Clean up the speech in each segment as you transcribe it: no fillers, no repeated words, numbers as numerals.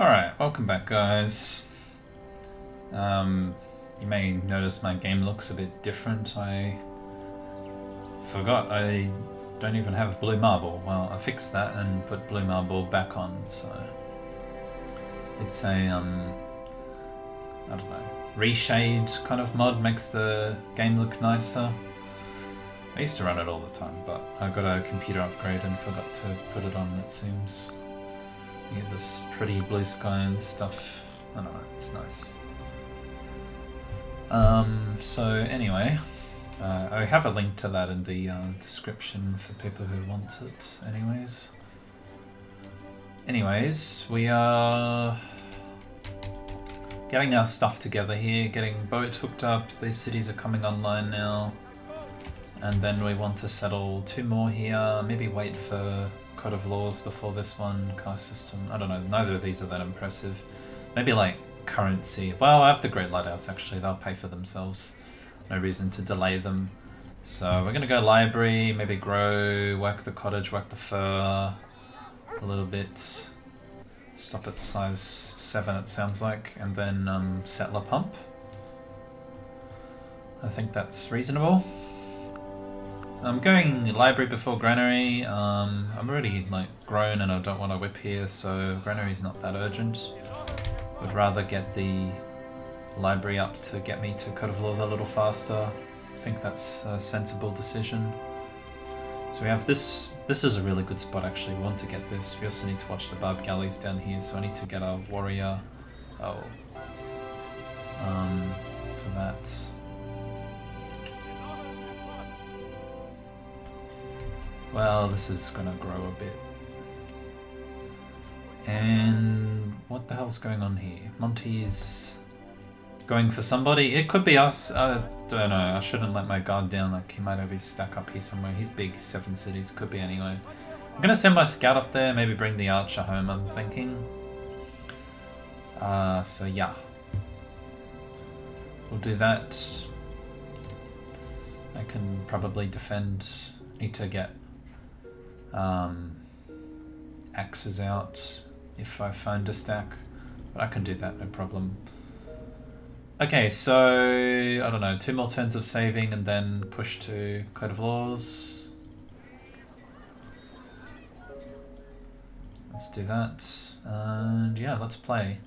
Alright, welcome back guys. You may notice my game looks a bit different. I forgot I don't even have Blue Marble. Well, I fixed that and put Blue Marble back on, so it's a, I don't know, reshade kind of mod, makes the game look nicer. I used to run it all the time, but I got a computer upgrade and forgot to put it on, it seems. You get this pretty blue sky and stuff. I don't know, it's nice. So anyway, I have a link to that in the description for people who want it anyways. We are getting our stuff together here, getting boat hooked up. These cities are coming online now. And then we want to settle two more here, maybe wait for Code of Laws before this one, caste system. I don't know, neither of these are that impressive. Maybe like currency. Well, after Great Lighthouse actually, they'll pay for themselves. No reason to delay them. So we're gonna go library, maybe grow, work the cottage, work the fur a little bit. Stop at size 7 it sounds like, and then settler pump. I think that's reasonable. I'm going library before granary. I'm already like grown and I don't want to whip here, so granary's not that urgent. Would rather get the library up to get me to Code of Laws a little faster. I think that's a sensible decision. So we have this. This is a really good spot actually. We want to get this. We also need to watch the Barb Galleys down here, so I need to get our warrior. For that. Well, this is gonna grow a bit. And what the hell's going on here? Monty's going for somebody. It could be us. I don't know. I shouldn't let my guard down. Like, he might have his stack up here somewhere. He's big, 7 cities. Could be anyway. I'm gonna send my scout up there. Maybe bring the archer home, I'm thinking. So yeah. We'll do that. I can probably defend. Need to get axes out if I find a stack, but I can do that, no problem. Okay, so I don't know, 2 more turns of saving and then push to Code of Laws. Let's do that, and yeah, let's play.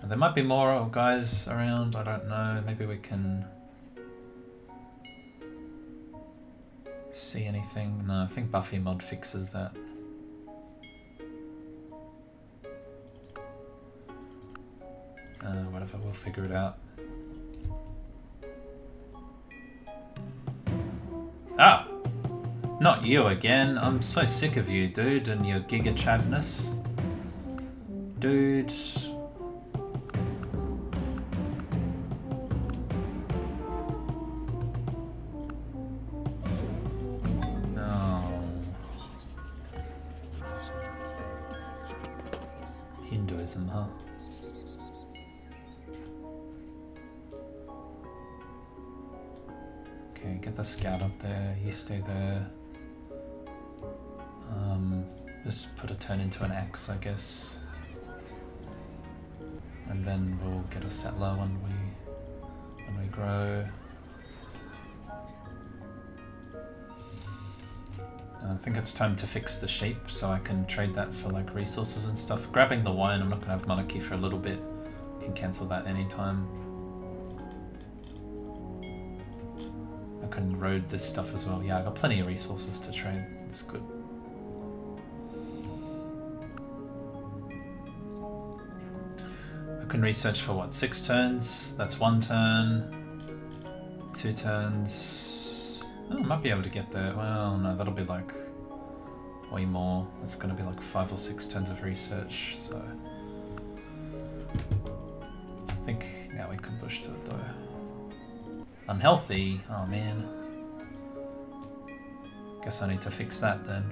Now, there might be more guys around, I don't know, maybe we can see anything. No, I think Buffy mod fixes that. Whatever, we'll figure it out. Ah! Not you again. I'm so sick of you, dude, and your giga chadness. Dude. Hinduism, huh? Okay, get the scout up there, you stay there. Just put a turn into an axe, I guess. And then we'll get a settler when we grow. I think it's time to fix the sheep, so I can trade that for like resources and stuff. Grabbing the wine, I'm not gonna have monarchy for a little bit. Can cancel that anytime. I can road this stuff as well. Yeah, I got plenty of resources to trade. It's good. I can research for what, 6 turns? That's 1 turn. 2 turns. Oh, I might be able to get there. Well, no, that'll be like way more. It's going to be like 5 or 6 turns of research, so I think now we can push to it though. Unhealthy? Oh man. Guess I need to fix that then.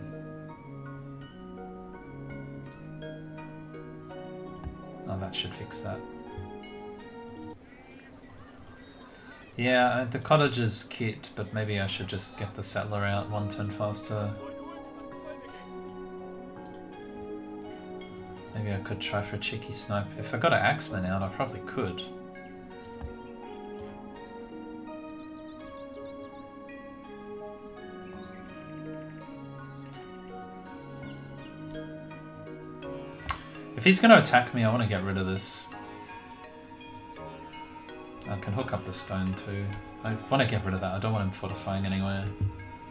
Oh, that should fix that. Yeah, the cottage is cute, but maybe I should just get the settler out 1 turn faster. Maybe Maybe I could try for a cheeky snipe. If I got an axeman out, I probably could. If he's going to attack me, I want to get rid of this. I can hook up the stone too. I want to get rid of that. I don't want him fortifying anywhere.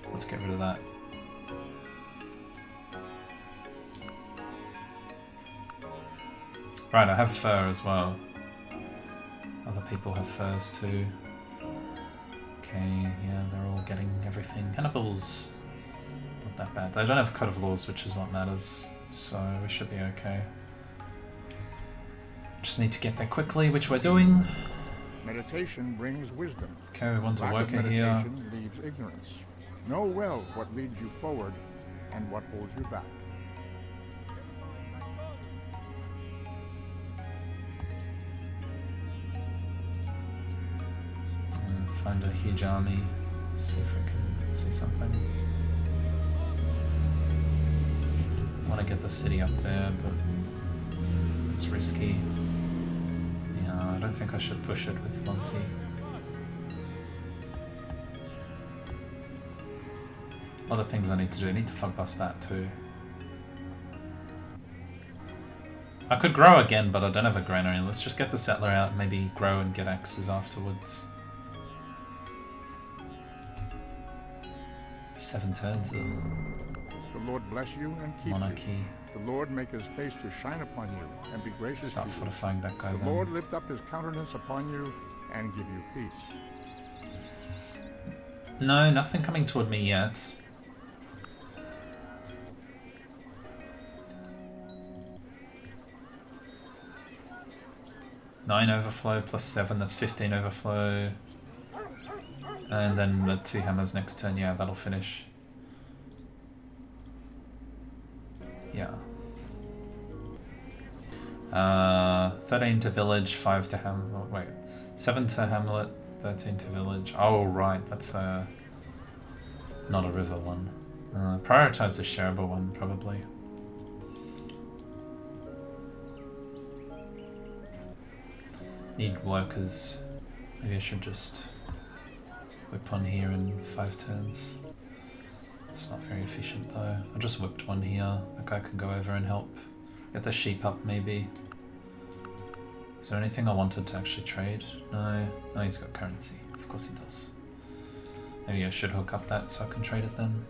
Let's get rid of that. Right, I have fur as well. Other people have furs too. Okay, yeah, they're all getting everything. Hannibal's not that bad. They don't have Code of Laws, which is what matters. So we should be okay. Just need to get there quickly, which we're doing. Meditation brings wisdom. Okay, we want a worker here. Leaves ignorance. Know well what leads you forward and what holds you back. Find a huge army, see if we can see something. I want to get the city up there, but it's risky. Yeah, I don't think I should push it with Monty. A lot of things I need to do. I need to fuck bust that too. I could grow again, but I don't have a granary. Let's just get the settler out and maybe grow and get axes afterwards. 7 turns of the Lord bless you and keep Monarchy. You. The Lord make his face to shine upon you and be gracious. Start to you. Fortifying that guy. The then. Lord lift up his countenance upon you and give you peace. No, nothing coming toward me yet. Nine overflow plus 7, that's 15 overflow. And then the 2 hammers next turn, yeah, that'll finish. Yeah. 13 to village, 5 to hamlet, oh, wait. 7 to hamlet, 13 to village. Oh, right, that's a... not a river one. Prioritize the shareable one, probably. Need workers. Maybe I should just... whip one here in 5 turns. It's not very efficient though. I just whipped one here. That guy can go over and help. Get the sheep up maybe. Is there anything I wanted to actually trade? No. No, he's got currency. Of course he does. Maybe I should hook up that so I can trade it then.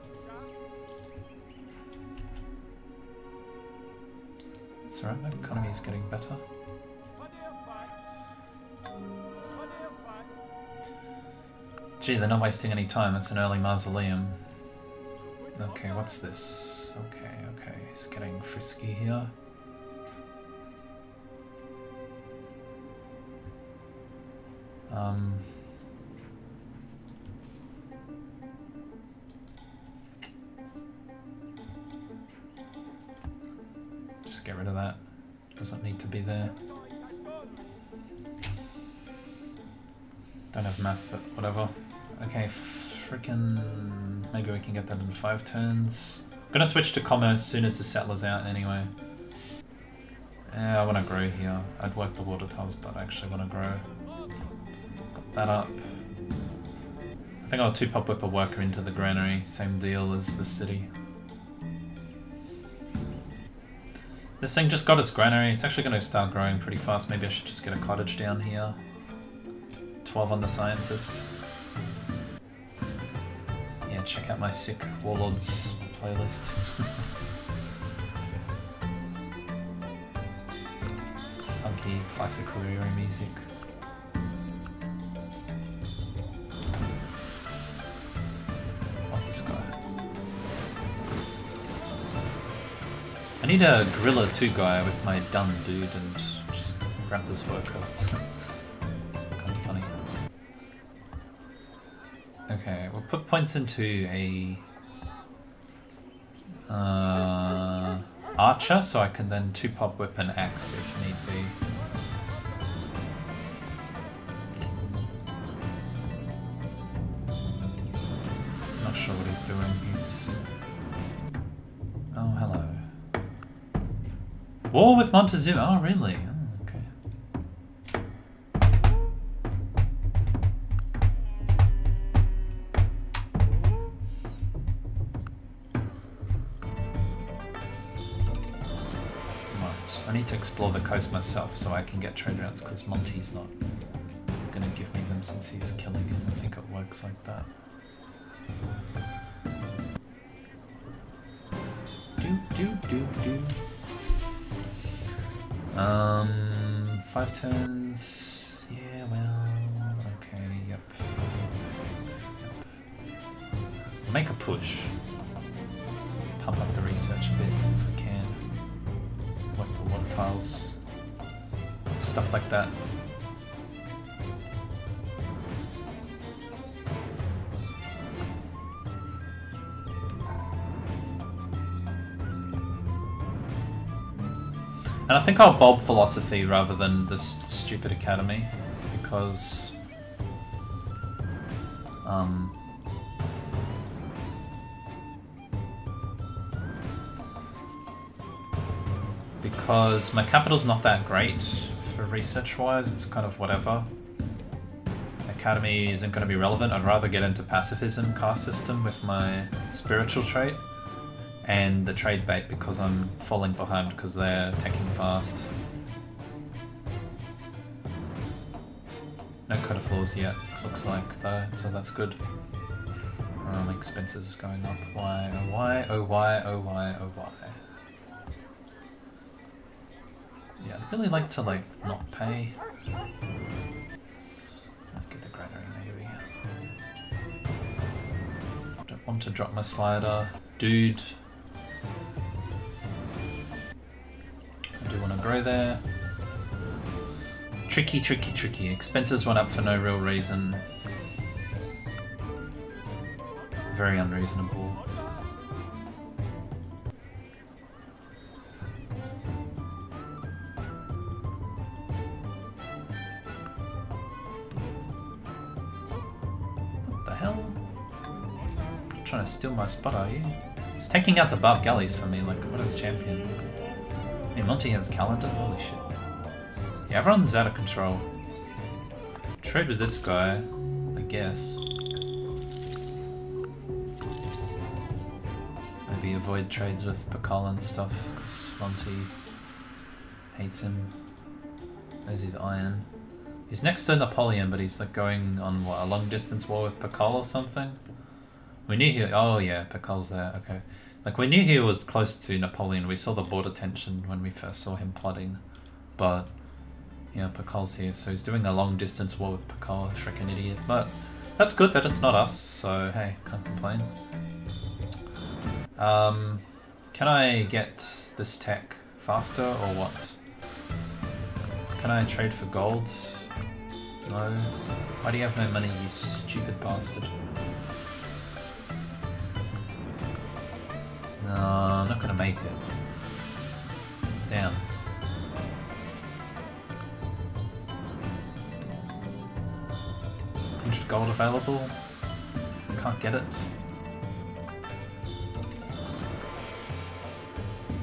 It's alright, my economy is getting better. Gee, they're not wasting any time, it's an early mausoleum. Okay, what's this? Okay, okay, it's getting frisky here. Just get rid of that. Doesn't need to be there. Don't have math, but whatever. Okay, frickin'... maybe we can get that in 5 turns. I'm gonna switch to commerce as soon as the settler's out anyway. Yeah, I wanna grow here. I'd work the water tiles, but I actually wanna grow. Got that up. I think I'll 2-pop whip a worker into the granary. Same deal as the city. This thing just got its granary. It's actually gonna start growing pretty fast. Maybe I should just get a cottage down here. 12 on the scientist. Check out my sick warlords playlist. Funky classical era music. Not this guy. I need a Gorilla 2 guy with my dun dude and just grab this worker. Okay, we'll put points into a archer, so I can then 2-pop whip an axe if need be. Not sure what he's doing. He's... oh, hello. War with Montezuma. Oh, really? Oh, okay. Right. I need to explore the coast myself so I can get trade routes, because Monty's not going to give me them since he's killing him. I think it works like that. Five turns. Yeah, well, okay, yep. Make a push. Pump up the research a bit if I can. Wet the water tiles. Stuff like that. And I think I'll bob philosophy rather than this stupid academy, because my capital's not that great for research-wise. It's kind of whatever. Academy isn't going to be relevant. I'd rather get into pacifism, caste system with my spiritual trait. And the trade bait, because I'm falling behind because they're attacking fast. No code of laws yet, looks like, though, so that's good. Expenses going up. Why, oh why, oh why, oh why, oh why. Yeah, I'd really like to, like, not pay. Get the granary, maybe. Don't want to drop my slider. Dude. I do want to grow there. Tricky, tricky, tricky. Expenses went up for no real reason. Very unreasonable. What the hell? You're trying to steal my spot, are you? It's taking out the Barb Galleys for me, like, what a champion. Hey, Monty has calendar? Holy shit. Yeah, everyone's out of control. Trade with this guy, I guess. Maybe avoid trades with Pacal and stuff, because Monty hates him. There's his iron. He's next to Napoleon, but he's, like, going on, what, a long-distance war with Pacal or something? We knew he... Oh, yeah, Pacal's there, okay. Like, we knew he was close to Napoleon. We saw the border tension when we first saw him plotting. But, yeah, Pacal's here, so he's doing a long-distance war with Pacal, freaking idiot. But that's good that it's not us, so, hey, can't complain. Can I get this tech faster, or what? Can I trade for gold? No. Why do you have no money, you stupid bastard? No, I'm not gonna make it. Damn. $100 gold available? Can't get it.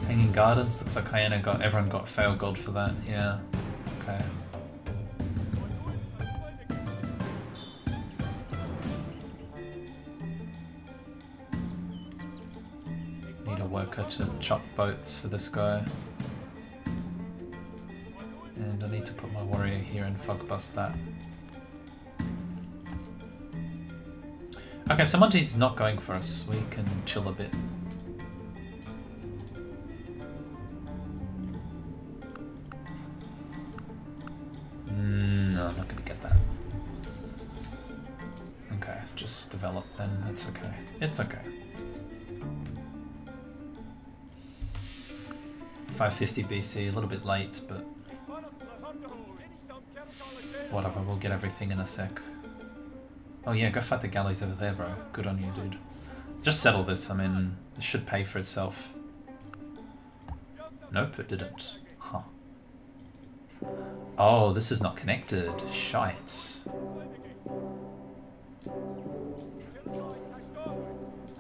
Hanging Gardens? Looks like Huayna got... everyone got fail gold for that, yeah. Okay. To chop boats for this guy. And I need to put my warrior here and fog bust that. Okay, so Monty's not going for us. We can chill a bit. No, I'm not going to get that. Okay, just develop then. It's okay. It's okay. 550 BC, a little bit late, but whatever, we'll get everything in a sec. Oh yeah, go fight the galleys over there, bro. Good on you, dude. Just settle this, I mean, it should pay for itself. Nope, it didn't. Huh. Oh, this is not connected. Shite.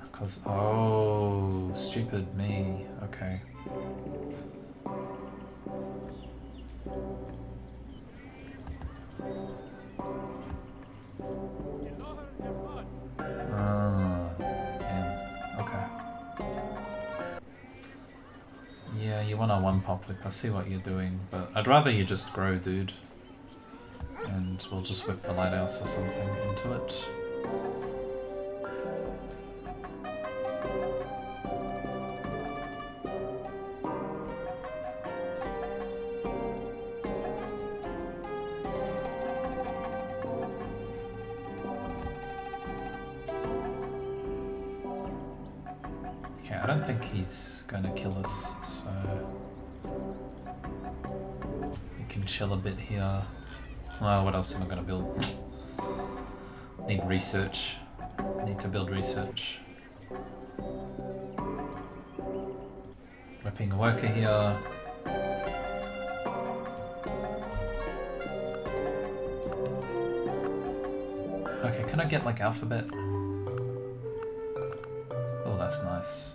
Because, oh, stupid me. Okay. 101 poplip, I see what you're doing, but I'd rather you just grow, dude. And we'll just whip the lighthouse or something into it. Okay, I don't think he's gonna kill us, so we can chill a bit here. Well, what else am I going to build? Need research. Need to build research. Whipping a worker here. Okay, can I get like alphabet? Oh, that's nice.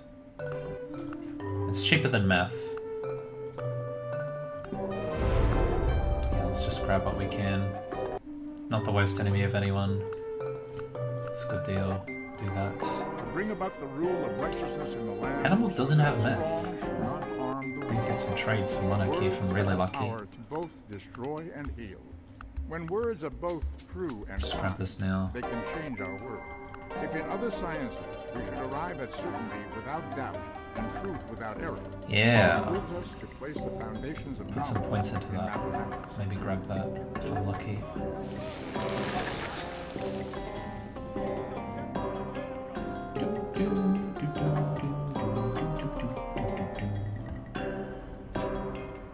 It's cheaper than math. Grab what we can. Not the worst enemy of anyone. It's a good deal. Do that. Bring about the rule of righteousness in the land. Hannibal doesn't have meth. We can get some trades from Monarchy if I'm really lucky. Both destroy and heal. When words are both true and just grab this now. They can change our world. If in other sciences we should arrive at certainty without doubt and truth without error. Yeah. Put some points into that. Maybe grab that if I'm lucky.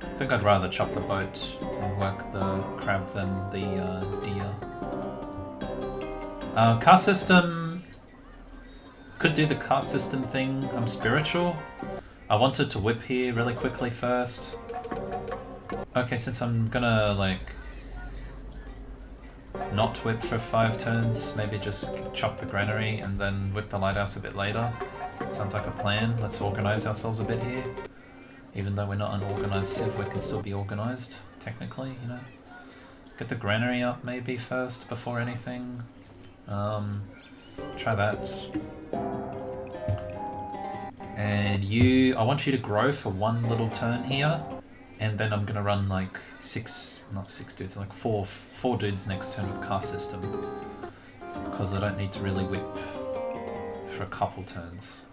I think I'd rather chop the boat and work the crab than the deer. Caste system, could do the caste system thing. I'm spiritual. I wanted to whip here really quickly first. Okay, since I'm gonna like not whip for 5 turns, maybe just chop the granary and then whip the lighthouse a bit later. Sounds like a plan. Let's organize ourselves a bit here. Even though we're not an organized civ, we can still be organized, technically, you know. Get the granary up maybe first before anything. Try that. And you, I want you to grow for 1 little turn here, and then I'm gonna run like 6, not 6 dudes, like 4 dudes next turn with caste system, because I don't need to really whip for a couple turns.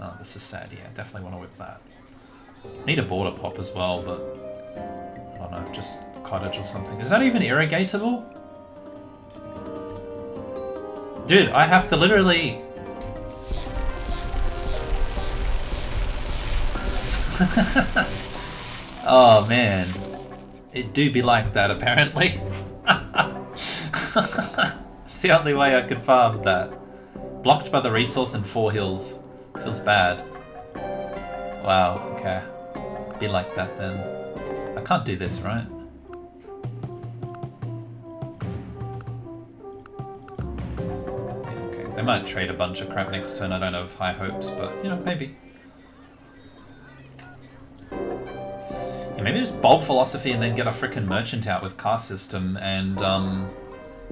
Oh, this is sad. Yeah, definitely want to whip that. Need a border pop as well, but I don't know, just cottage or something. Is that even irrigatable? Dude, I have to literally... oh man, it do be like that apparently. It's the only way I could farm that. Blocked by the resource and 4 hills. Feels bad. Wow, okay. Be like that then. I can't do this, right? They might trade a bunch of crap next turn, I don't have high hopes, but, you know, maybe. Yeah, maybe just bold philosophy and then get a frickin' merchant out with caste system and,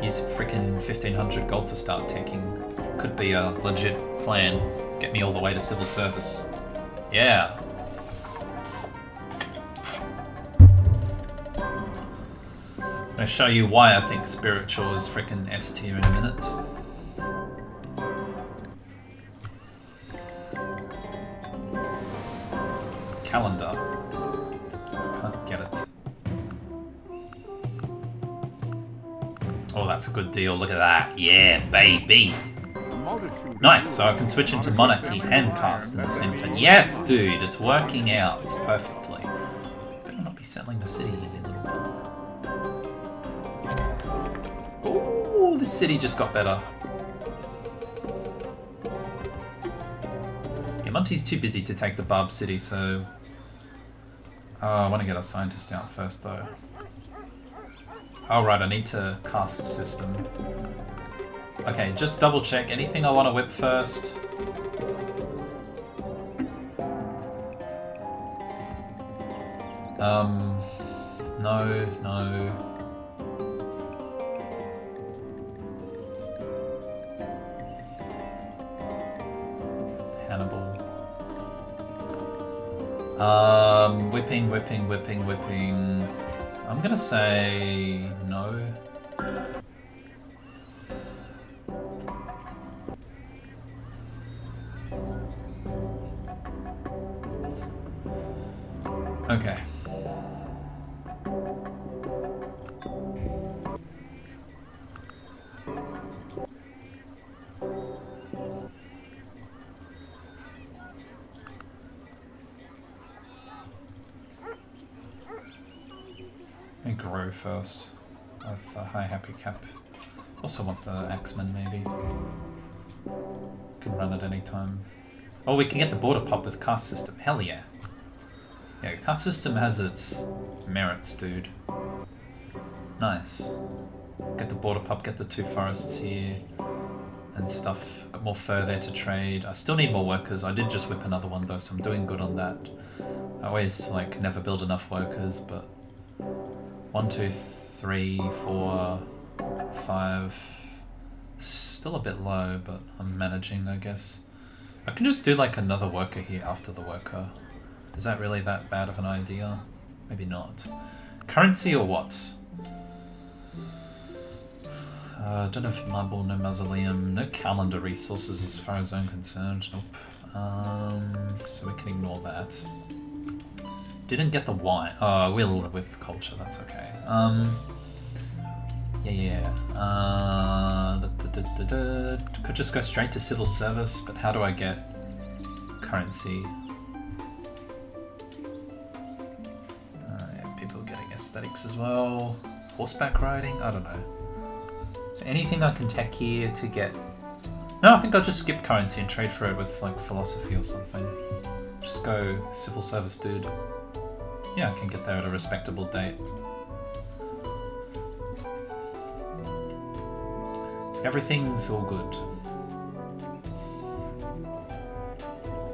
use frickin' 1500 gold to start taking. Could be a legit plan. Get me all the way to Civil Service. Yeah! I'm gonna show you why I think spiritual is frickin' S tier in a minute. Calendar. Can't get it. Oh, that's a good deal. Look at that. Yeah, baby. Nice. So I can switch into Monarchy and cast in the same turn. Yes, dude. It's working out. It's perfectly. Better not be settling the city in a little bit. Ooh, the city just got better. Yeah, Monty's too busy to take the Barb City, so... I want to get a scientist out first, though. Oh, right, I need to caste system. Okay, just double check. Anything I want to whip first? No, no. Hannibal. Whipping. I'm gonna say no. Okay. First, with a high happy cap. Also want the axeman maybe. Can run at any time. Oh, we can get the border pop with caste system. Hell yeah. Yeah, caste system has its merits, dude. Nice. Get the border pop. Get the two forests here and stuff. Got more fur there to trade. I still need more workers. I did just whip another one though, so I'm doing good on that. I always like never build enough workers, but. 1, 2, 3, 4, 5. Still a bit low, but I'm managing, I guess. I can just do like another worker here after the worker. Is that really that bad of an idea? Maybe not. Currency or what? Don't have marble, no mausoleum, no calendar resources as far as I'm concerned. Nope. So we can ignore that. Didn't get the wine. Oh, we'll with culture, that's okay. Could just go straight to civil service, but how do I get currency? Yeah, people getting aesthetics as well. Horseback riding? I don't know. So anything I can tech here to get... No, I think I'll just skip currency and trade for it with like philosophy or something. Just go civil service, dude. Yeah, I can get there at a respectable date. Everything's all good.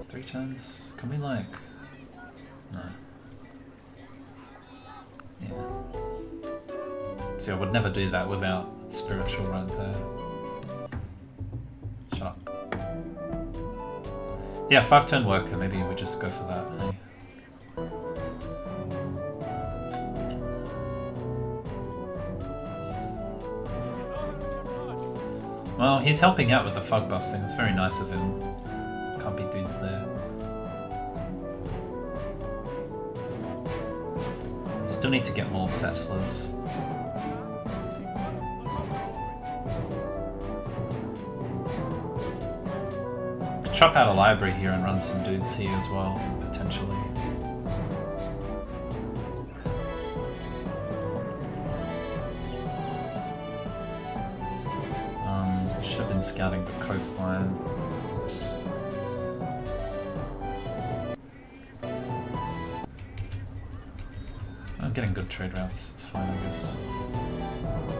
3 turns? Can we like... No. Yeah. See, I would never do that without spiritual right there. Shut up. Yeah, 5-turn worker. Maybe we just go for that. Hey? Well, he's helping out with the fog busting. It's very nice of him. Can't be dudes there. Still need to get more settlers. Could chop out a library here and run some dudes here as well, potentially. Scouting the coastline. Oops. I'm getting good trade routes, it's fine I guess.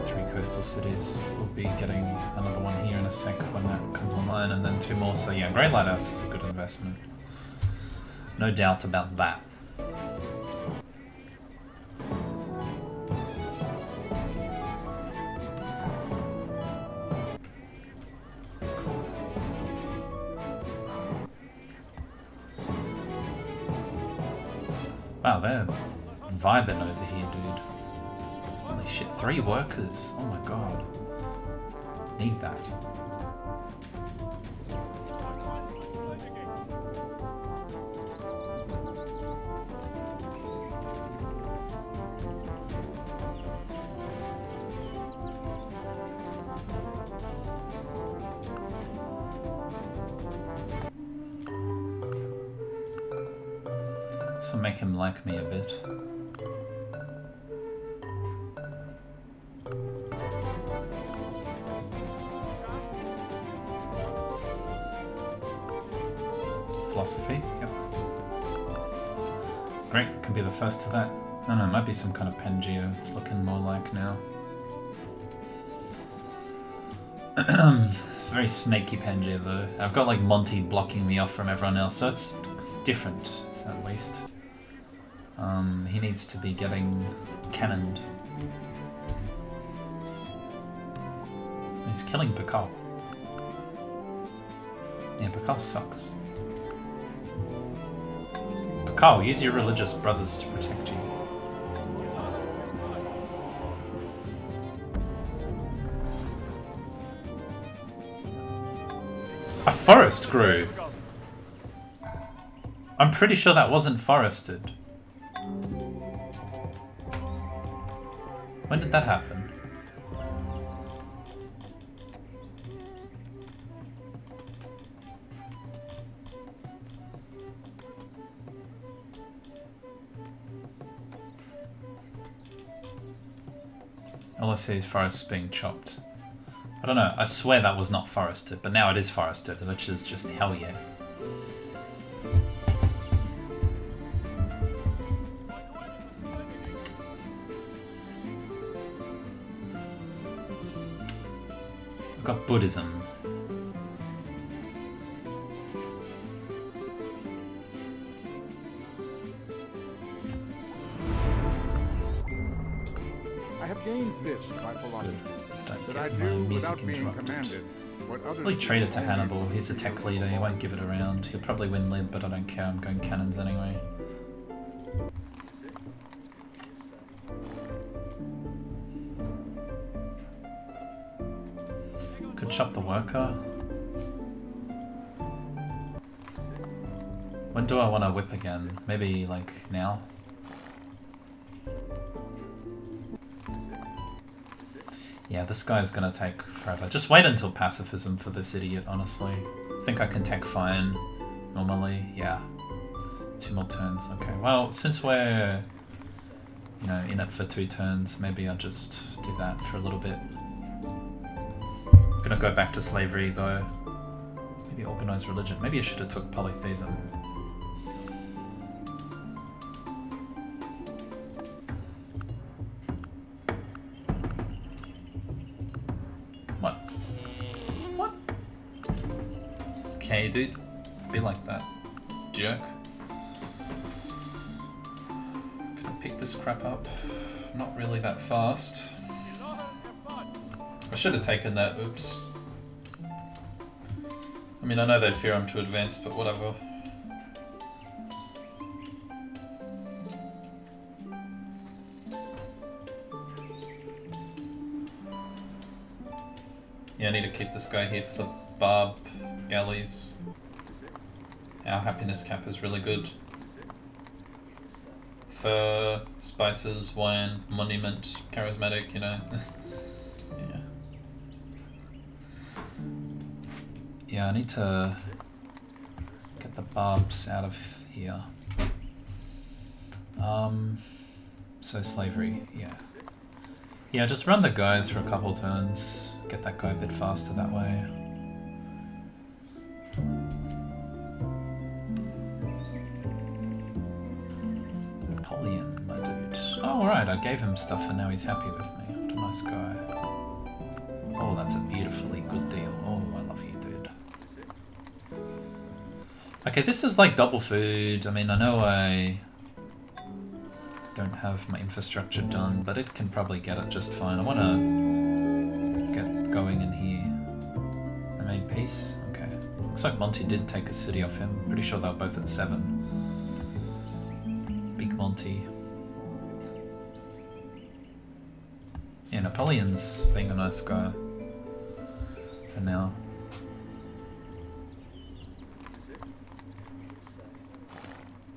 3 coastal cities. We'll be getting another one here in a sec when that comes online, and then 2 more, so yeah, Great Lighthouse is a good investment. No doubt about that. Wow, they're vibing over here, dude. Holy shit, 3 workers. Oh my god. Need that. Make him like me a bit. Philosophy, yep. Great, can be the first to that. No, it might be some kind of Pangeo. It's looking more like now. It's very snaky Pangeo though. I've got like Monty blocking me off from everyone else, so it's different, it's at least. He needs to be getting cannoned. He's killing Pacal. Yeah, Pacal sucks. Pacal, use your religious brothers to protect you. A forest grew! I'm pretty sure that wasn't forested. When did that happen? All I see is forests being chopped. I don't know, I swear that was not forested, but now it is forested, which is just hell yeah. Got Buddhism. I have gained this by philosophy. Don't get my music interrupted. Probably trade it to Hannibal. He's a tech leader. He won't give it around. He'll probably win lib, but I don't care. I'm going cannons anyway. Chop the worker. When do I want to whip again? Maybe like now? Yeah, this guy's gonna take forever. Just wait until pacifism for this idiot, honestly. I think I can tech fine normally. Yeah. 2 more turns. Okay, well, since we're, you know, in it for 2 turns, maybe I'll just do that for a little bit. Gonna go back to slavery though. Maybe organized religion. Maybe I should have took polytheism. What? What? Okay, dude. Be like that. Jerk. Can I pick this crap up? Not really that fast. I should have taken that, oops. I mean, I know they fear I'm too advanced, but whatever. Yeah, I need to keep this guy here for the Barb Galleys. Our happiness cap is really good. Fur, spices, wine, monument, charismatic, you know. Yeah, I need to get the barbs out of here. So slavery, yeah. Yeah, just run the guys for a couple turns. Get that guy a bit faster that way. Napoleon, my dude. Oh, alright, I gave him stuff and now he's happy with me. What a nice guy. Oh, that's a beautifully good deal. Oh, I love you. Okay, this is like double food. I mean, I know I don't have my infrastructure done, but it can probably get it just fine. I want to get going in here. I made peace? Okay. Looks like Monty did take a city off him. Pretty sure they were both at 7. Big Monty. Yeah, Napoleon's being a nice guy for now.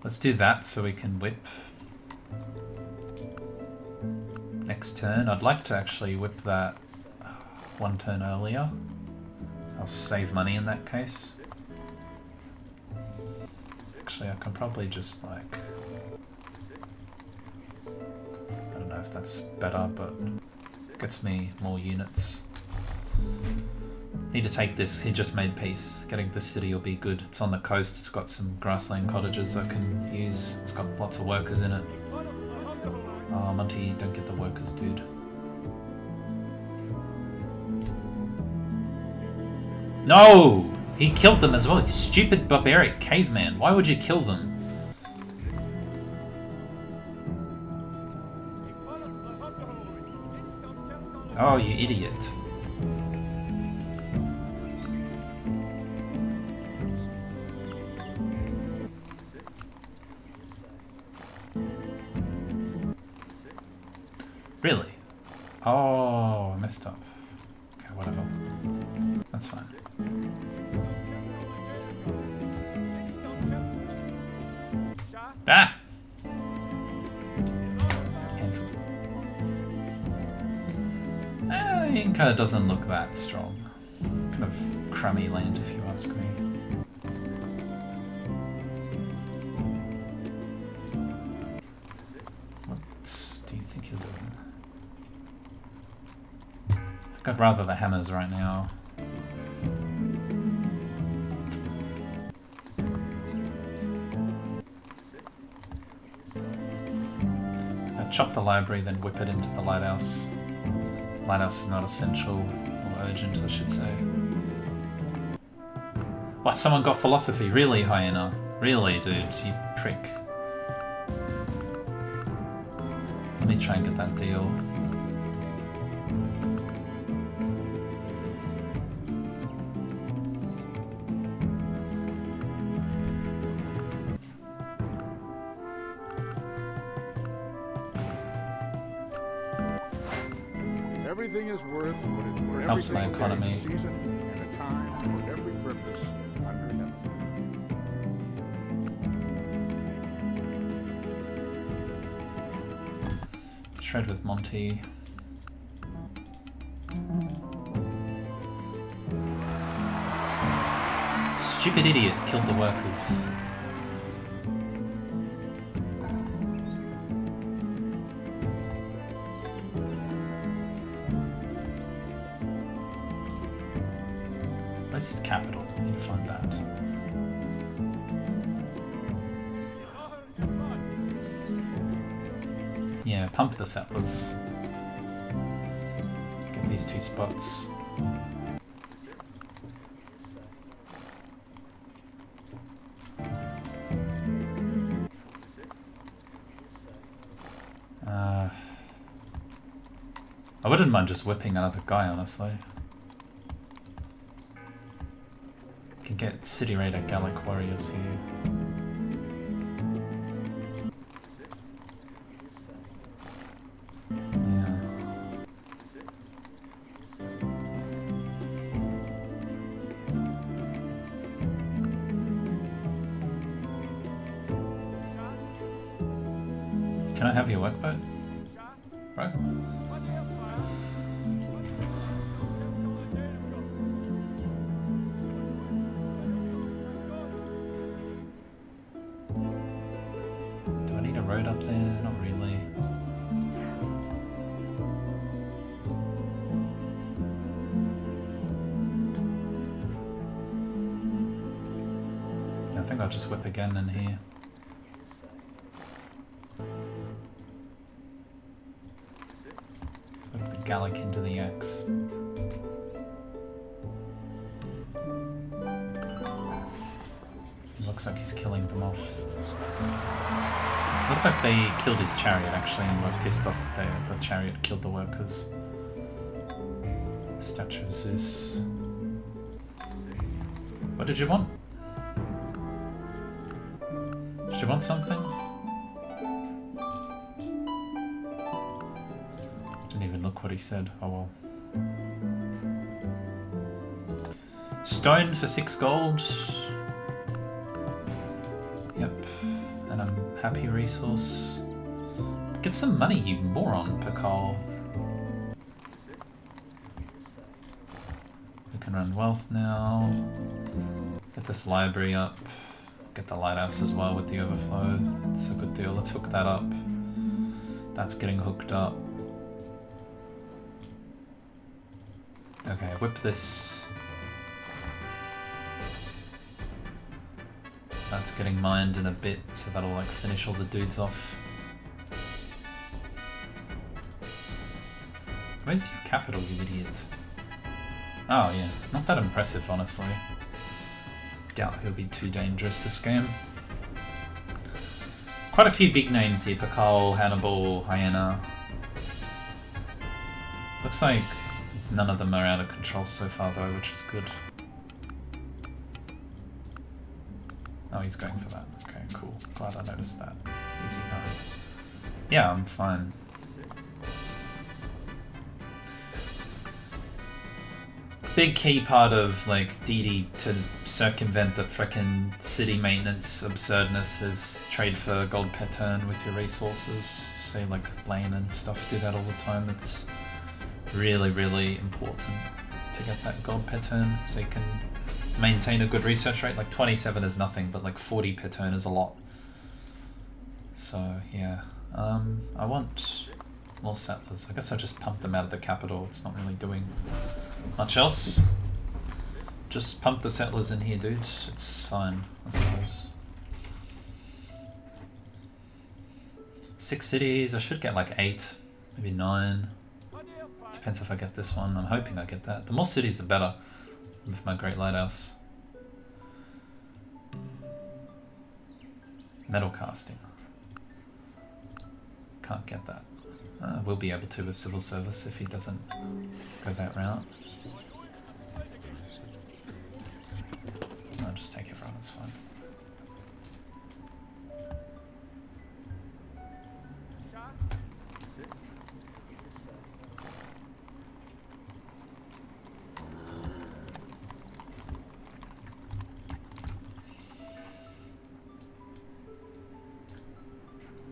Let's do that so we can whip next turn. I'd like to actually whip that 1 turn earlier. I'll save money in that case. Actually, I can probably just like... I don't know if that's better, but it gets me more units. Need to take this, he just made peace. Getting this city will be good. It's on the coast, it's got some grassland cottages I can use. It's got lots of workers in it. Oh, Monty, don't get the workers, dude. No! He killed them as well, you stupid barbaric caveman. Why would you kill them? Oh, you idiot. Really? Oh, I messed up. Okay, whatever. That's fine. Ah! Cancel. Inca doesn't look that strong. Kind of crummy land, if you ask me. I'd rather the hammers right now. I'd chop the library, then whip it into the lighthouse. The lighthouse is not essential, or urgent, I should say. What, someone got philosophy? Really, Huayna? Really, dude, you prick. Let me try and get that deal. Helps my economy. Trade with Monty. Stupid idiot killed the workers. Pump this out, let's get these two spots. I wouldn't mind just whipping another guy, honestly. I can get City Raider Gallic Warriors here. In here. Put the Gallic into the axe. It looks like he's killing them off. It looks like they killed his chariot actually and were pissed off that the chariot killed the workers. Statue of Zeus. What did you want? Do you want something? Didn't even look what he said. Oh well. Stone for 6 gold. Yep. And I'm happy resource. Get some money, you moron, Pacal. We can run wealth now. Get this library up. Get the lighthouse as well with the overflow. It's a good deal. Let's hook that up. That's getting hooked up. Okay, whip this. That's getting mined in a bit, so that'll like finish all the dudes off. Where's your capital, you idiot? Oh yeah, not that impressive, honestly. Doubt he'll be too dangerous this game. Quite a few big names here, Pacal, Hannibal, Huayna. Looks like none of them are out of control so far though, which is good. Oh, he's going for that. Okay, cool. Glad I noticed that. Easy guy. Yeah, I'm fine. big key part of like DD to circumvent the frickin' city maintenance absurdness is trade for gold per turn with your resources. Say like Lane and stuff do that all the time. It's really, really important to get that gold per turn so you can maintain a good research rate. Like 27 is nothing, but like 40 per turn is a lot. So yeah, I want more settlers. I guess I'll just pump them out of the capital. It's not really doing much else. Just pump the settlers in here, dude. It's fine, I suppose. 6 cities. I should get like 8, maybe 9. Depends if I get this one. I'm hoping I get that. The more cities, the better with my Great Lighthouse. Metal casting. Can't get that. We'll be able to with Civil Service if he doesn't go that route. I'll just take everyone, it's fine.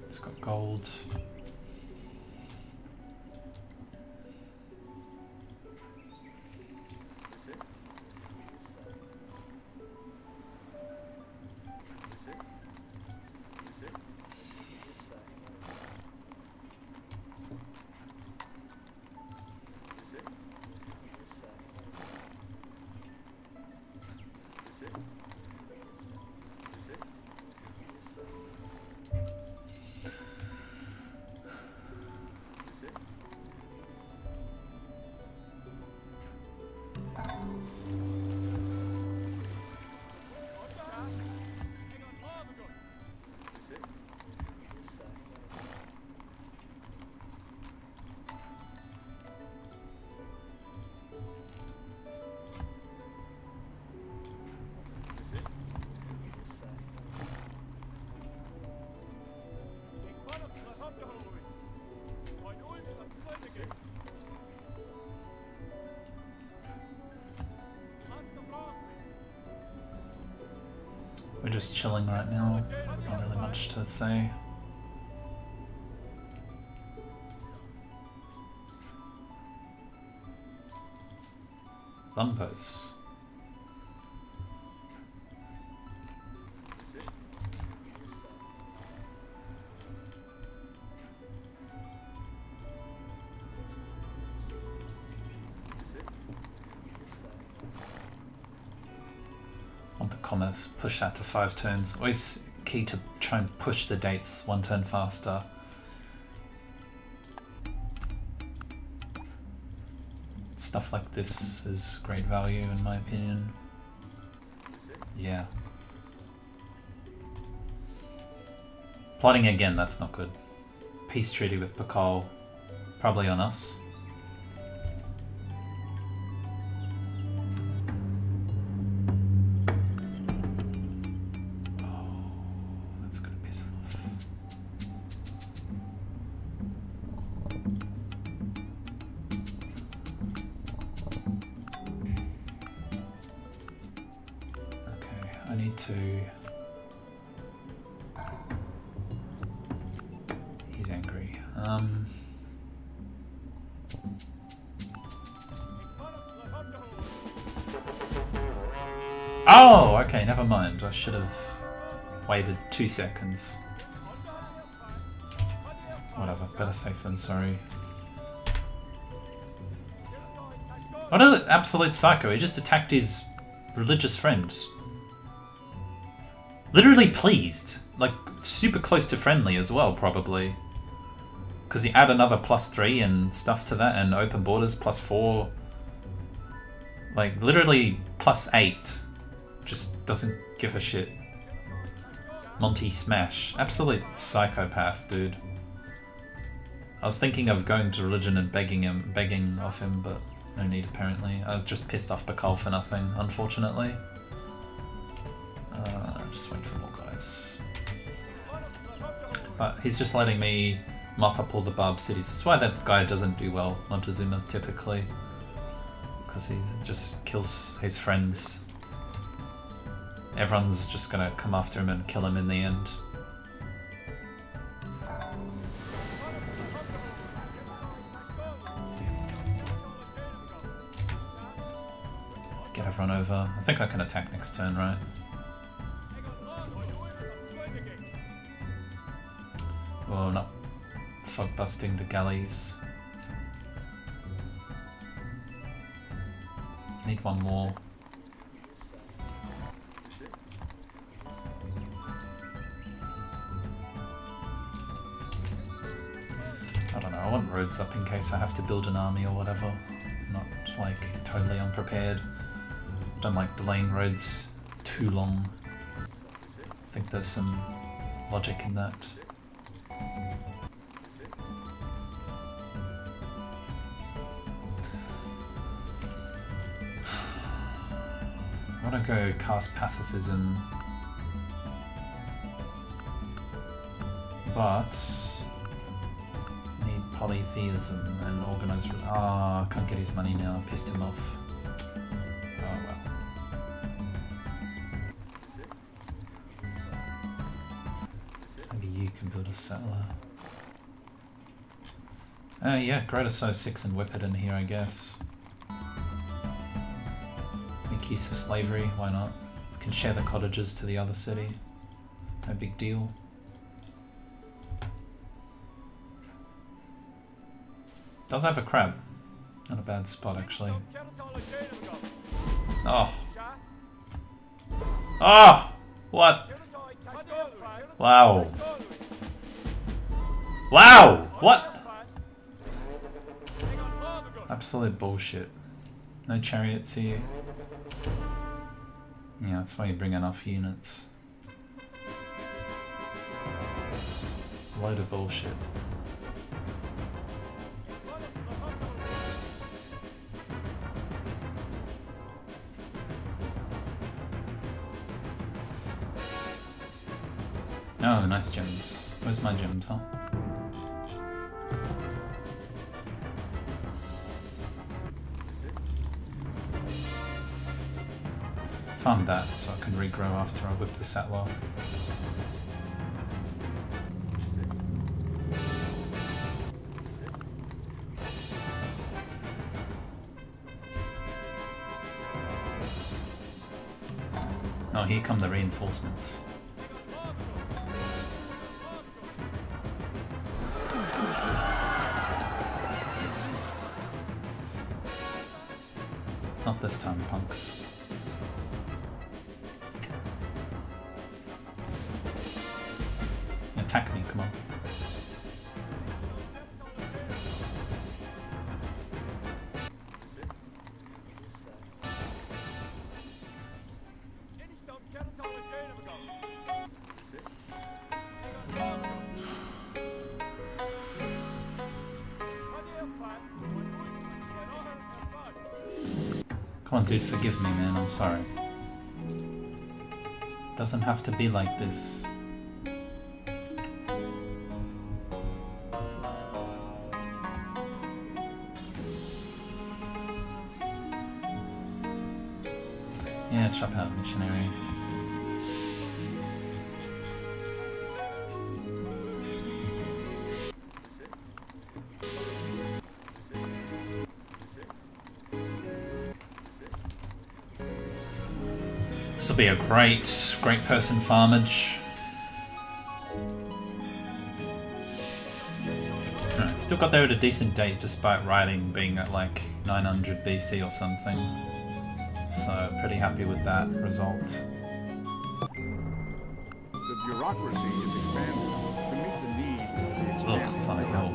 It's got gold. We're just chilling right now, not really much to say. Longbows. Push that to 5 turns. Always key to try and push the dates 1 turn faster. Stuff like this is great value in my opinion. Yeah. Plotting again, that's not good. Peace treaty with Pacal, probably on us. Oh, okay, never mind. I should have waited 2 seconds. Whatever, better safe than sorry. What an absolute psycho. He just attacked his religious friend. Literally pleased. Like, super close to friendly as well, probably. Because you add another +3 and stuff to that, and open borders +4. Like, literally +8. Just doesn't give a shit. Monty Smash. Absolute psychopath, dude. I was thinking of going to religion and begging off him, but no need apparently. I've just pissed off Pacal for nothing, unfortunately. Just wait for more guys. But he's just letting me mop up all the barb cities. That's why that guy doesn't do well, Montezuma, typically. bureaucracy. It just kills his friends. Everyone's just gonna come after him and kill him in the end. Get everyone over. I think I can attack next turn, right? Oh, not fog busting the galleys. Need one more. I don't know, I want roads up in case I have to build an army or whatever. I'm not, like, totally unprepared. I don't like delaying roads too long. I think there's some logic in that. I want to go cast Pacifism, but need Polytheism and organize. Ah, can't get his money now, pissed him off. Oh well. Maybe you can build a settler. Yeah, greater size 6 and whip it in here, I guess. Use of slavery, why not? We can share the cottages to the other city. No big deal. Does have a crab. Not a bad spot, actually. Oh! Oh! What? Wow. Wow! What? Absolute bullshit. No chariots here. Yeah, that's why you bring enough units. Load of bullshit. Oh, nice gems. Where's my gems, huh? Farm that so I can regrow after I whip the settler. Oh, here come the reinforcements. Not this time, punks. Attack me, come on. Come on, dude, forgive me, man, I'm sorry. Doesn't have to be like this. Chop out missionary. This will be a great person farmage. Alright, still got there at a decent date despite writing being at like 900 BC or something. So, pretty happy with that result. The bureaucracy is expanded to meet the need of the expansion. Ugh, it's not a hill.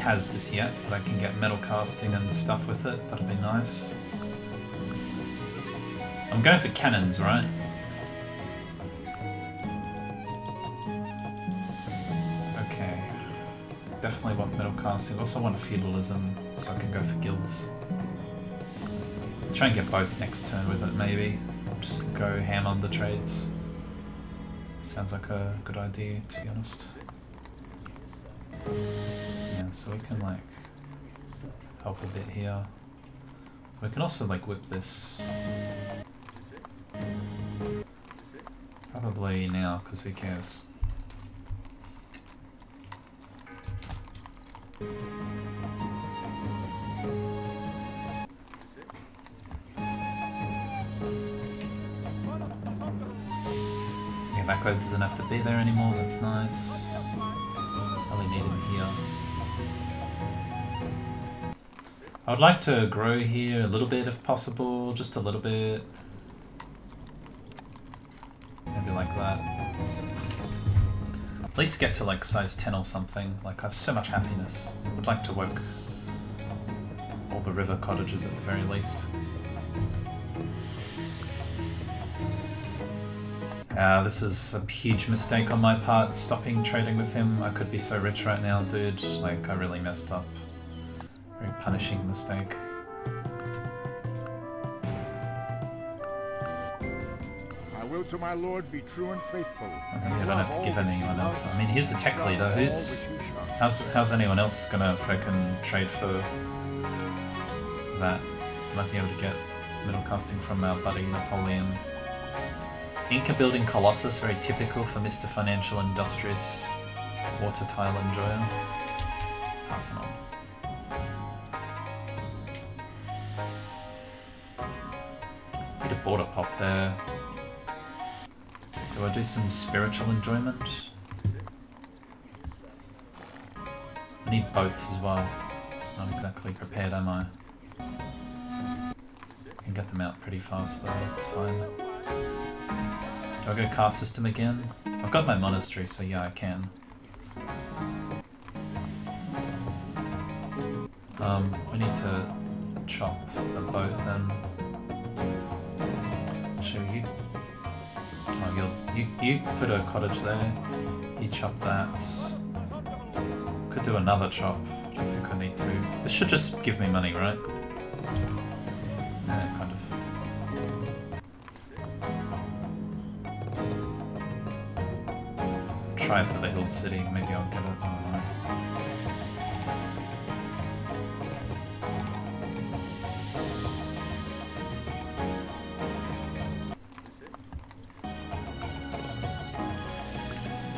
Has this yet, but I can get metal casting and stuff with it, that'd be nice. I'm going for cannons, right? definitely want metal casting. Also want a feudalism, so I can go for guilds. Try and get both next turn with it, maybe. Just go hand on the trades. Sounds like a good idea, to be honest. Yeah, so we can like help a bit here. We can also like whip this. Probably now, because who cares? Yeah, that guy doesn't have to be there anymore, that's nice. Probably need him here. I would like to grow here a little bit if possible, just a little bit. Like that. At least get to like size 10 or something. Like I have so much happiness. I would like to work all the river cottages at the very least. This is a huge mistake on my part, stopping trading with him. I could be so rich right now, dude. Like I really messed up. Very punishing mistake. To my lord, be true and faithful. I mean, I don't have to give anyone else. I mean, he's the tech leader. How's anyone else gonna fucking trade for that? Might be able to get metal casting from our buddy Napoleon. Inca building Colossus, very typical for Mr. Financial Industrious Water Tile Enjoyer. Parthenon. Bit of border pop there. Do I do some spiritual enjoyment? I need boats as well. Not exactly prepared, am I? I can get them out pretty fast though, it's fine. Do I go caste system again? I've got my monastery, so yeah, I can. We need to chop the boat then. Show you. You put a cottage there, you chop that. Could do another chop, I don't think I need to. This should just give me money, right? Yeah, kind of. Try for the Hill City, maybe I'll get it.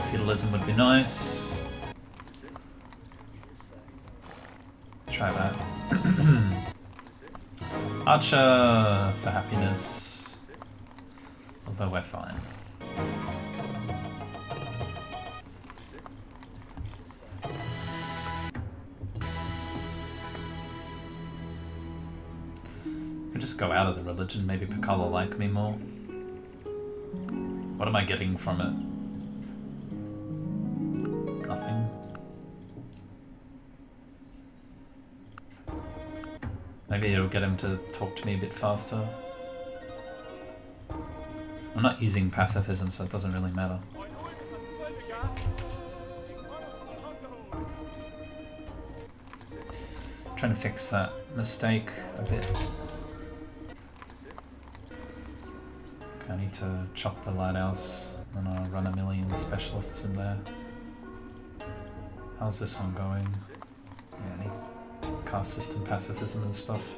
Feudalism would be nice. Try that. Archer for happiness. Although we're fine. We'll just go out of the religion, maybe Pacal will like me more. What am I getting from it? Maybe it'll get him to talk to me a bit faster. I'm not using pacifism, so it doesn't really matter. I'm trying to fix that mistake a bit. Okay, I need to chop the lighthouse, and I'll run a million specialists in there. How's this one going? Yeah, I need caste system, pacifism and stuff.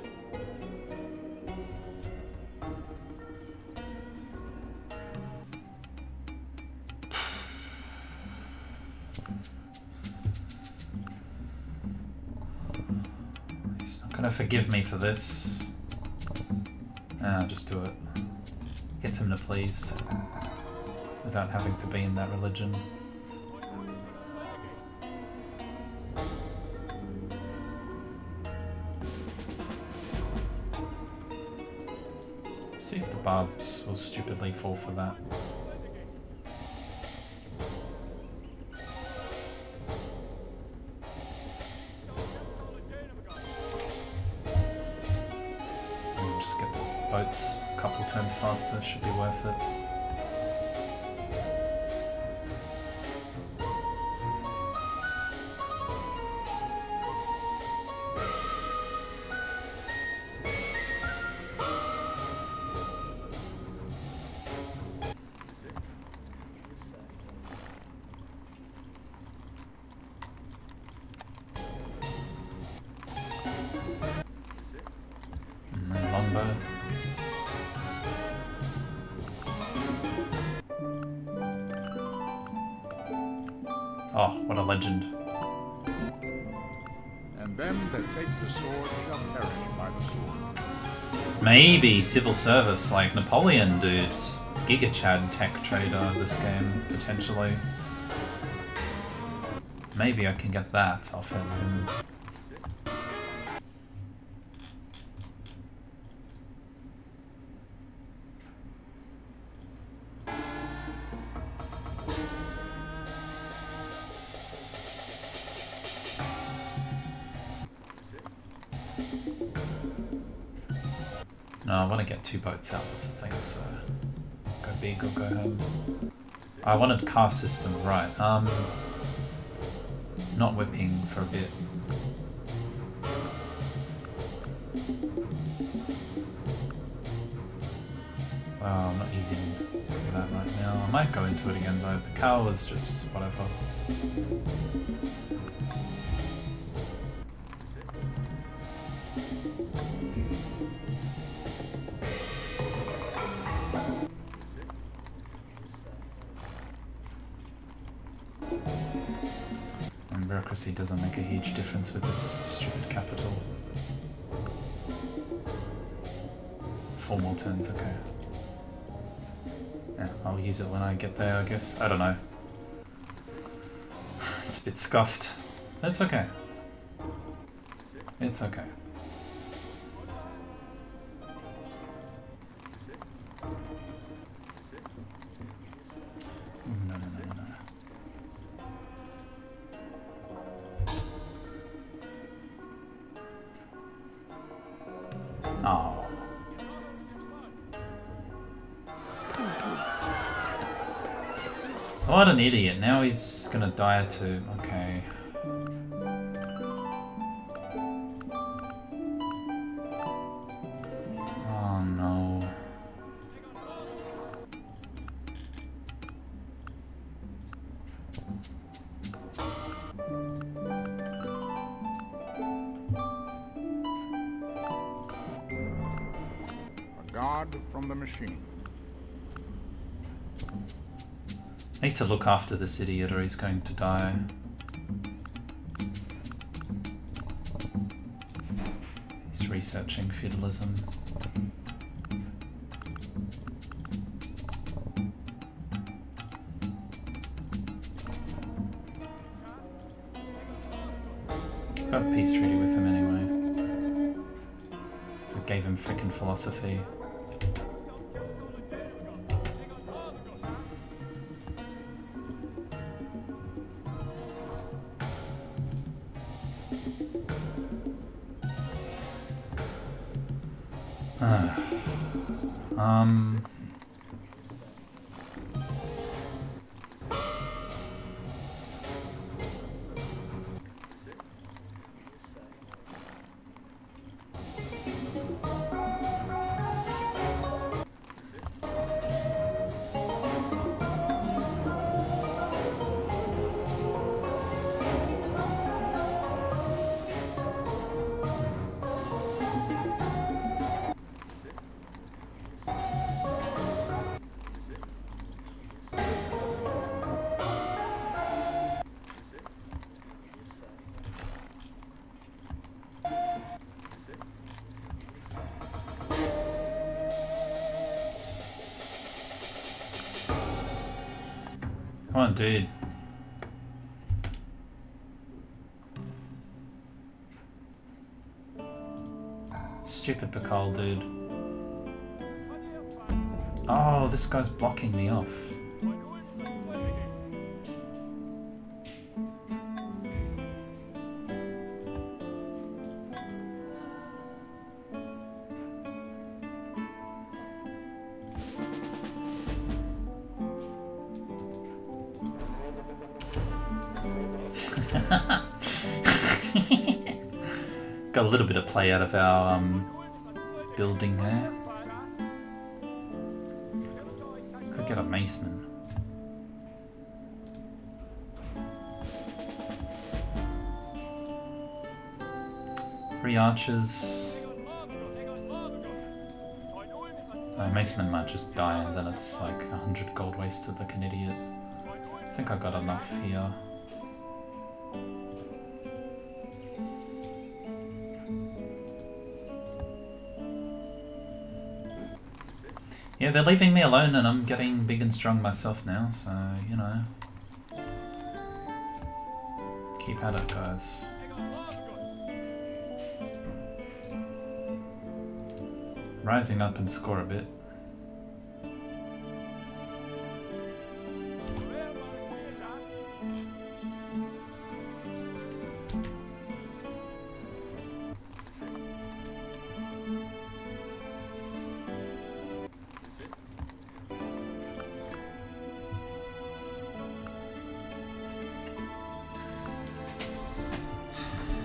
He's not gonna forgive me for this. Ah, just do it. Gets him to pleased without having to be in that religion. Barbs will stupidly fall for that. We'll just get the boats a couple turns faster, should be worth it. Oh, what a legend. And them that take the sword shall perish by the sword. Maybe civil service like Napoleon, dude. GigaChad tech trader this game, potentially. Maybe I can get that off him. I want to get 2 boats out, that's the thing, so go big or go home. I wanted caste system, right, not whipping for a bit. Wow, I'm not using that right now. I might go into it again though, Pacal was just whatever. Bureaucracy doesn't make a huge difference with this stupid capital. 4 more turns, okay. Yeah, I'll use it when I get there, I guess. I don't know. It's a bit scuffed. That's okay. It's okay. What an idiot, now he's gonna die too. Okay. Oh no. A god from the machine. I need to look after this idiot or he's going to die. He's researching feudalism. Got a peace treaty with him anyway. So it gave him frickin' philosophy. Come on, dude. Stupid Pacal, dude. Oh, this guy's blocking me off. Got a little bit of play out of our building there. Could get a maceman. Three archers. A maceman might just die and then it's like 100 gold wasted like an idiot. I think I got enough here. Yeah, they're leaving me alone and I'm getting big and strong myself now, so, you know. Keep at it, guys. Rising up and score a bit.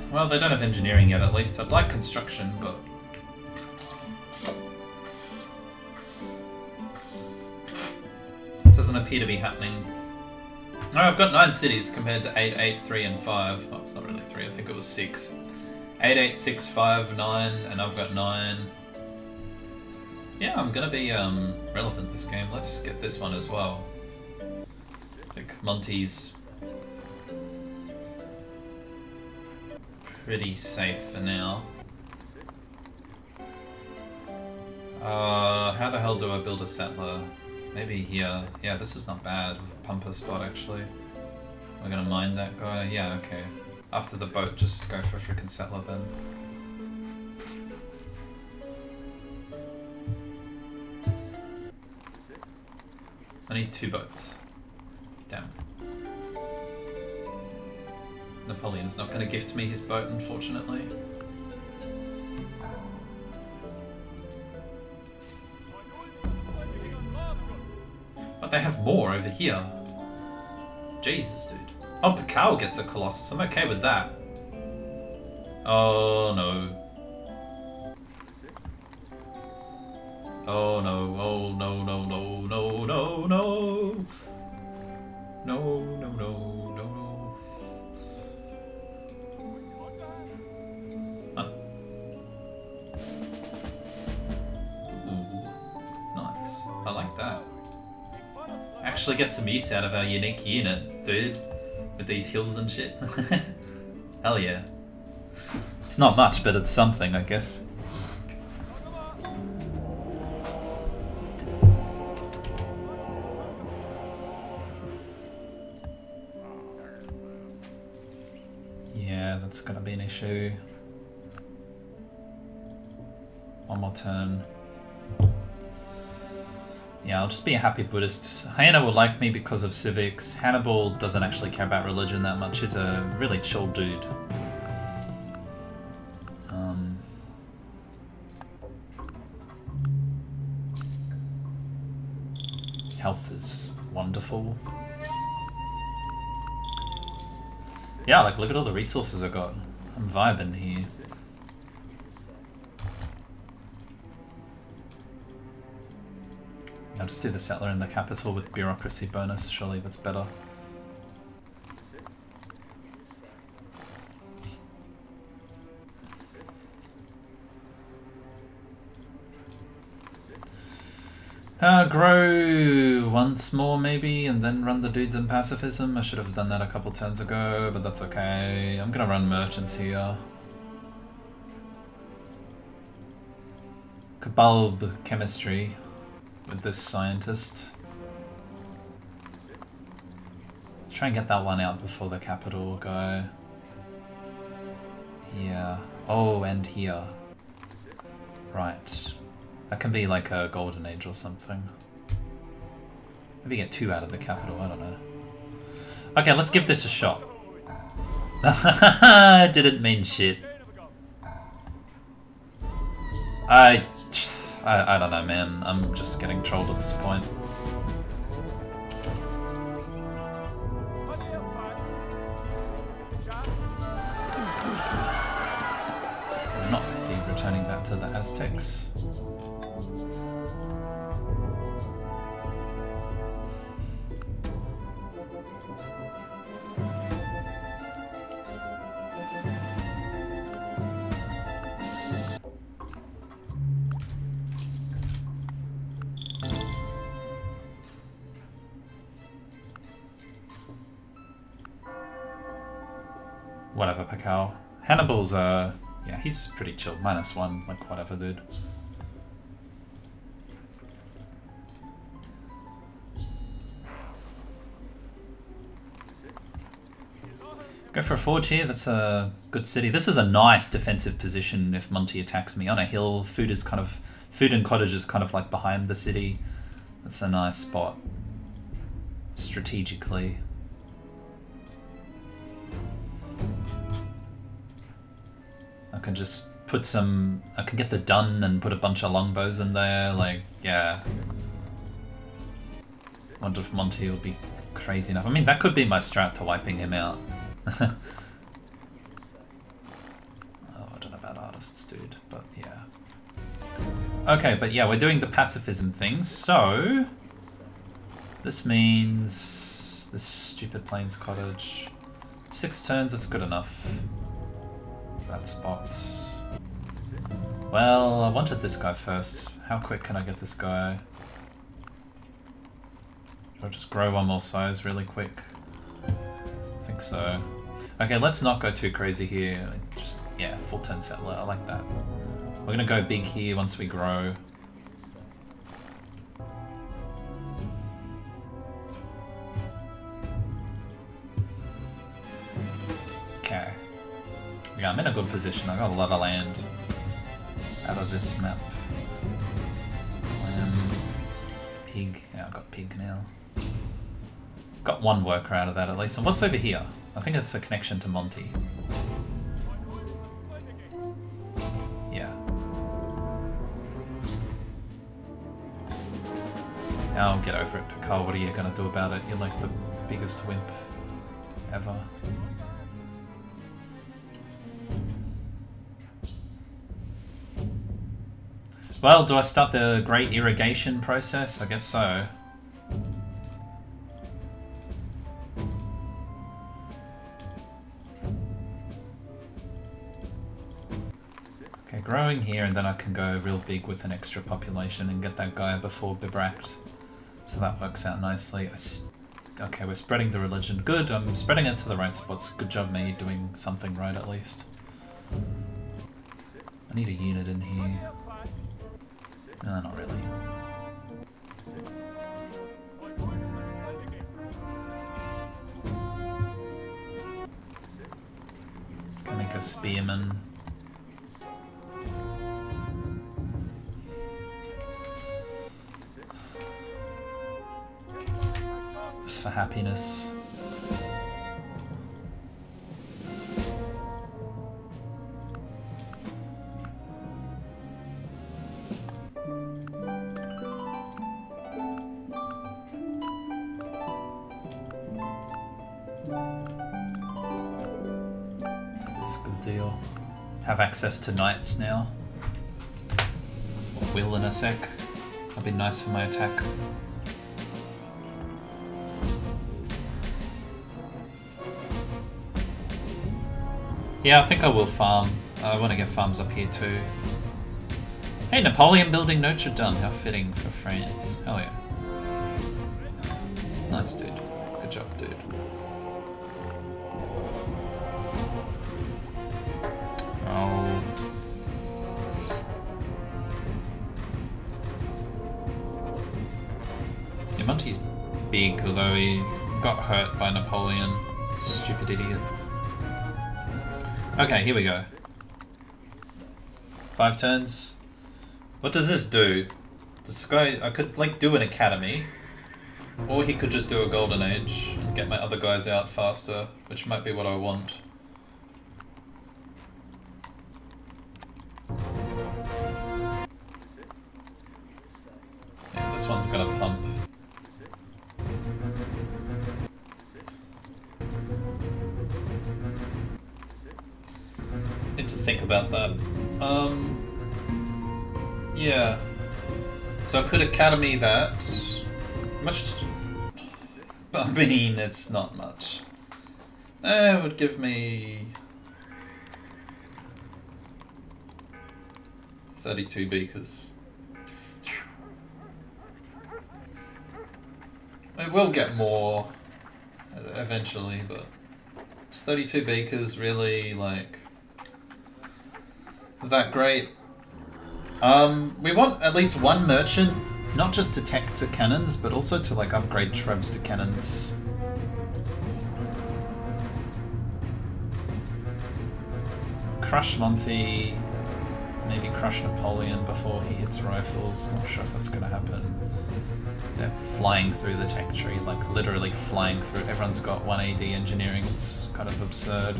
Well, they don't have engineering yet, at least. I'd like construction, but... it doesn't appear to be happening. No, I've got 9 cities compared to 8, 8, 3, and 5. Oh, it's not really 3, I think it was 6. 8, 8, 6, 5, 9, and I've got 9. Yeah, I'm gonna be relevant this game. Let's get this one as well. I think Monty's... pretty safe for now. How the hell do I build a settler? Maybe here. Yeah, this is not bad. Pumper spot, actually. We're gonna mine that guy. Yeah, okay. After the boat, just go for a freaking settler then. I need 2 boats. Damn. Napoleon's not going to gift me his boat, unfortunately. But they have more over here. Jesus, dude. Oh, Pacal gets a Colossus. I'm okay with that. Oh, no. Oh, no. Oh, no, no, no, no, no, no. No, no, no. Actually get some use out of our unique unit, dude, with these hills and shit. Hell yeah. It's not much, but it's something, I guess. Yeah, that's gonna be an issue. One more turn. Yeah, I'll just be a happy Buddhist. Huayna will like me because of civics. Hannibal doesn't actually care about religion that much. He's a really chill dude. Health is wonderful. Yeah, like look at all the resources I got. I'm vibing here. I'll just do the settler in the capital with bureaucracy bonus, surely that's better. Grow once more maybe, and then run the dudes in pacifism. I should have done that a couple turns ago, but that's okay. I'm gonna run merchants here. Bulb chemistry. With this scientist. Try and get that one out before the capital go. Yeah. Oh, and here. Right. That can be like a golden age or something. Maybe get 2 out of the capital, I don't know. Okay, let's give this a shot. I didn't mean shit. I don't know, man. I'm just getting trolled at this point. I'll not be returning back to the Aztecs. Whatever, Pacal. Hannibal's, yeah, he's pretty chill. -1, like, whatever, dude. Go for a forge here. That's a good city. This is a nice defensive position if Monty attacks me on a hill. Food and cottage is kind of like behind the city. That's a nice spot strategically. I can just put some, I can get the dun and put a bunch of longbows in there, like, yeah. I wonder if Monty will be crazy enough. I mean, that could be my strat to wiping him out. Oh, I don't know about artists, dude, but yeah. Okay, but yeah, we're doing the pacifism thing, so... This means... This stupid plains cottage. 6 turns, it's good enough. That spot. Well, I wanted this guy first. How quick can I get this guy? I'll just grow one more size really quick. I think so. Okay, let's not go too crazy here. Just, yeah, full turn settler. I like that. We're gonna go big here once we grow. Okay. Yeah, I'm in a good position. I got a lot of land out of this map. Pig. Yeah, I've got pig now. Got one worker out of that at least. And what's over here? I think it's a connection to Monty. Yeah. I'll get over it, Pacal. What are you gonna do about it? You're like the biggest wimp ever. Well, do I start the great irrigation process? I guess so. Okay, growing here, and then I can go real big with an extra population and get that guy before Bibract. So that works out nicely. Okay, we're spreading the religion. Good, I'm spreading it to the right spots. Good job me, doing something right at least. I need a unit in here. No, not really. Can make a spearman. Just for happiness. Access to knights now. Or will in a sec. That'd be nice for my attack. Yeah, I think I will farm. I want to get farms up here too. Hey, Napoleon building Notre Dame. How fitting for France. Hell yeah. Nice, dude. Good job, dude. Although he got hurt by Napoleon. Stupid idiot. Okay, here we go. 5 turns. What does this do? This guy, I could like do an academy, or he could just do a golden age and get my other guys out faster, which might be what I want. Yeah, this one's got a pump. Think about that. Yeah. So I could academy that. Much. I mean, it's not much. It would give me 32 beakers. I will get more eventually, but it's 32 beakers. Really, like. That great. We want at least one merchant, not just to tech to cannons, but also to like upgrade trebs to cannons. Crush Monty, maybe crush Napoleon before he hits rifles. Not sure if that's going to happen. They're flying through the tech tree, like literally flying through. Everyone's got 1 AD engineering, it's kind of absurd.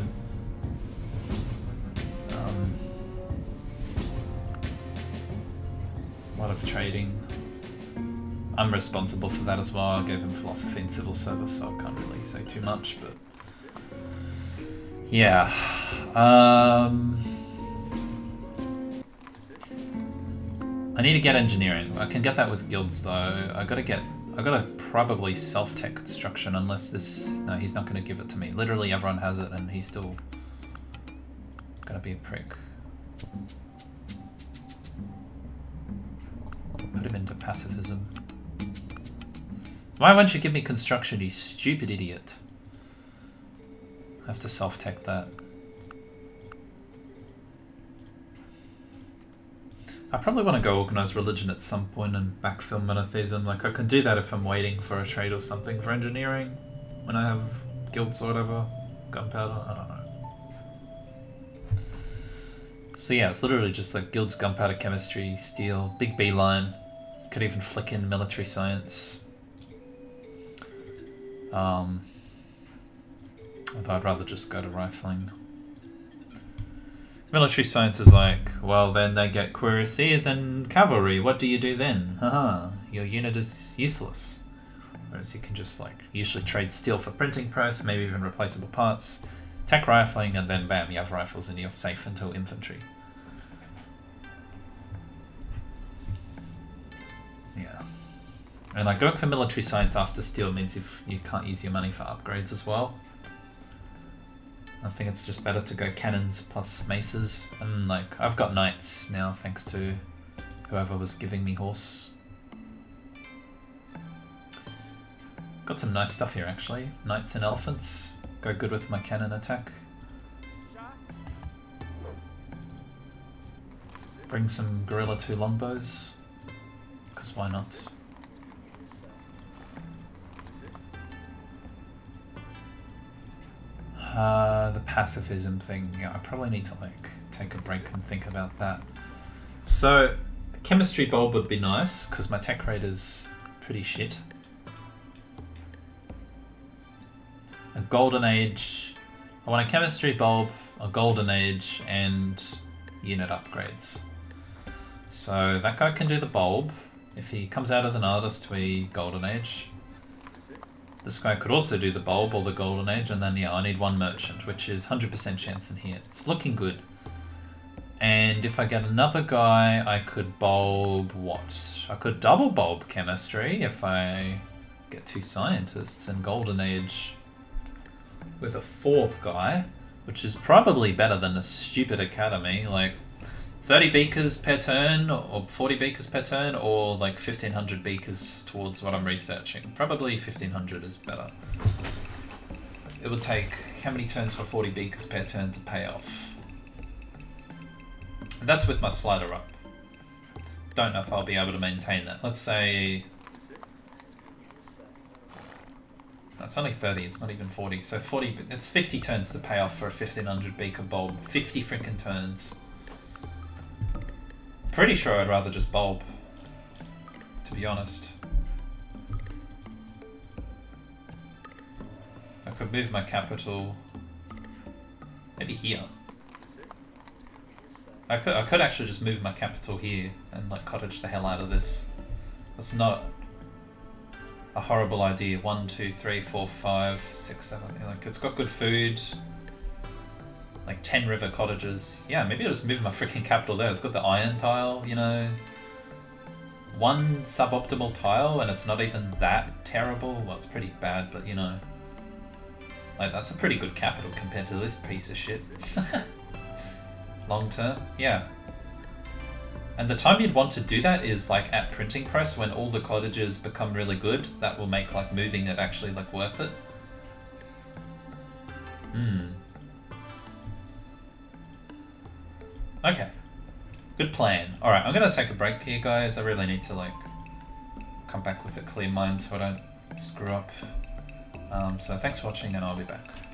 A lot of trading. I'm responsible for that as well. I gave him philosophy and civil service, so I can't really say too much, but yeah. I need to get engineering. I can get that with guilds though. I gotta probably self-tech construction unless this, no, he's not gonna give it to me. Literally everyone has it and he's still gonna be a prick. Put him into pacifism. Why won't you give me construction, you stupid idiot? I have to self-tech that. I probably want to go organise religion at some point and backfill monotheism. Like, I can do that if I'm waiting for a trade or something for engineering. When I have guilds or whatever. Gunpowder, I don't know. So yeah, it's literally just like guilds, gunpowder, chemistry, steel, big beeline. Could even flick in military science. Although I'd rather just go to rifling. Military science is like, well, then they get cuirassiers and cavalry. What do you do then? Haha, your unit is useless. Whereas you can just, like, usually trade steel for printing press, maybe even replaceable parts. Tech rifling, and then bam, you have rifles and you're safe until infantry. Yeah. And, like, going for military science after steel means if you can't use your money for upgrades as well. I think it's just better to go cannons plus maces, and like, I've got knights now thanks to whoever was giving me horse. Got some nice stuff here actually, knights and elephants, go good with my cannon attack. Bring some gorilla to longbows, because why not? The pacifism thing, yeah, I probably need to like take a break and think about that. So, a chemistry bulb would be nice, because my tech rate is pretty shit. A golden age, I want a chemistry bulb, a golden age, and unit upgrades. So that guy can do the bulb. If he comes out as an artist, we golden age. This guy could also do the bulb or the golden age, and then yeah, I need one merchant, which is 100% chance in here. It's looking good. And if I get another guy, I could bulb what? I could double bulb chemistry if I get 2 scientists and golden age with a 4th guy, which is probably better than a stupid academy, like 30 beakers per turn or 40 beakers per turn, or like 1500 beakers towards what I'm researching. Probably 1500 is better. It would take how many turns for 40 beakers per turn to pay off? And that's with my slider up. Don't know if I'll be able to maintain that. Let's say... No, it's only 30, it's not even 40. So 40, it's 50 turns to pay off for a 1500 beaker bulb. 50 freaking turns. Pretty sure I'd rather just bulb, to be honest. I could move my capital maybe here. I could actually just move my capital here and like cottage the hell out of this. That's not a horrible idea. 1, 2, 3, 4, 5, 6, 7. Like, it's got good food. Like 10 river cottages. Yeah, maybe I'll just move my freaking capital there. It's got the iron tile, you know. 1 suboptimal tile, and it's not even that terrible. Well, it's pretty bad, but you know. Like, that's a pretty good capital compared to this piece of shit. Long term, yeah. And the time you'd want to do that is like at printing press when all the cottages become really good. That will make like moving it actually like worth it. Hmm. Okay, good plan. All right, I'm gonna take a break here, guys. I really need to like come back with a clear mind so I don't screw up. So thanks for watching, and I'll be back.